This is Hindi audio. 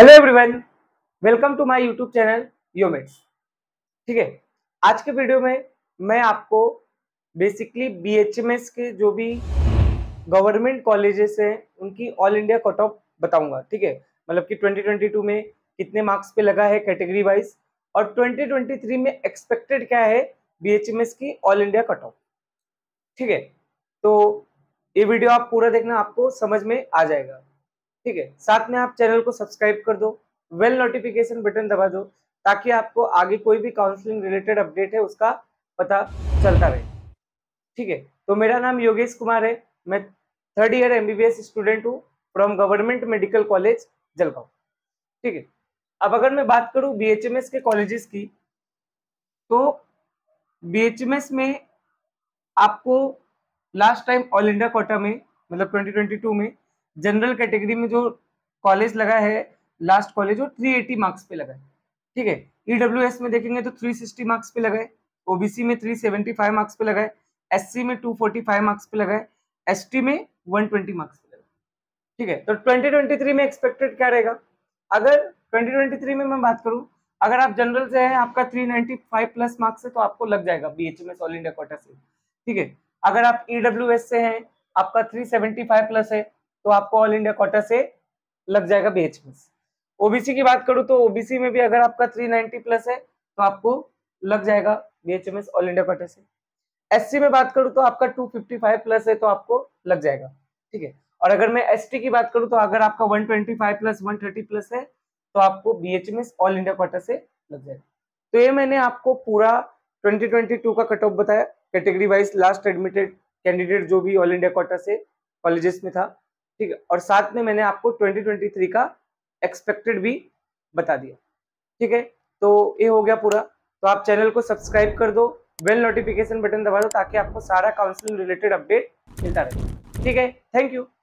Hello everyone, welcome to my YouTube channel योमेड्स। ठीक है, आज के वीडियो में मैं आपको बेसिकली बीएचएमएस के जो भी गवर्नमेंट कॉलेजेस हैं उनकी ऑल इंडिया कट ऑफ बताऊंगा। ठीक है, मतलब कि 2022 में कितने मार्क्स पे लगा है कैटेगरी वाइज और 2023 में एक्सपेक्टेड क्या है बीएचएमएस की ऑल इंडिया कट ऑफ। ठीक है, तो ये वीडियो आप पूरा देखना, आपको समझ में आ जाएगा। ठीक है, साथ में आप चैनल को सब्सक्राइब कर दो, वेल नोटिफिकेशन बटन दबा दो ताकि आपको आगे कोई भी काउंसलिंग रिलेटेड अपडेट है उसका पता चलता रहे। ठीक है, तो मेरा नाम योगेश कुमार है, मैं थर्ड ईयर एमबीबीएस स्टूडेंट हूँ from government medical college Jalgaon. ठीक है, अब अगर मैं बात करूँ बीएचएमएस के कॉलेजेस की, तो बीएचएमएस में आपको last time all India quota में मतलब 2022 में जनरल कैटेगरी में जो कॉलेज लगा है, लास्ट कॉलेज वो 380 मार्क्स पे लगा है। ठीक है, ईडब्ल्यूएस में देखेंगे तो 360 मार्क्स पे लगा है, ओबीसी में 375 मार्क्स पे लगा है, एससी में 245 मार्क्स पे लगा है, एसटी में 120 मार्क्स पे लगा है। ठीक है, तो 2023 में एक्सपेक्टेड क्या रहेगा? अगर 2023 में मैं बात करूँ, अगर आप जनरल से हैं आपका 395 प्लस मार्क्स है तो आपको लग जाएगा बीएचएमएस ऑल इंडिया कोटा से। ठीक है, अगर आप ईडब्ल्यूएस से हैं आपका 375 प्लस है तो आपको ऑल इंडिया कोटा से लग जाएगा बीएचएमएस। ओबीसी की बात करूं तो ओबीसी में भी अगर आपका 390 प्लस है तो आपको लग जाएगा बीएचएमएस ऑल इंडिया कोटा से। एससी में बात करूं तो आपका 255 प्लस है तो आपको लग जाएगा। ठीक है, और अगर मैं एसटी की बात करूं तो अगर आपका 125 प्लस 130 प्लस है तो आपको बीएचएमएस ऑल इंडिया कोटा से लग जाएगा। तो ये मैंने आपको पूरा 2022 का कट ऑफ बताया, category wise last admitted candidate जो भी ऑल इंडिया कोटा से कॉलेजेस में था। ठीक है, और साथ में मैंने आपको 2023 का एक्सपेक्टेड भी बता दिया। ठीक है, तो ये हो गया पूरा। तो आप चैनल को सब्सक्राइब कर दो, बेल नोटिफिकेशन बटन दबा दो ताकि आपको सारा काउंसलिंग रिलेटेड अपडेट मिलता रहे। ठीक है, थैंक यू।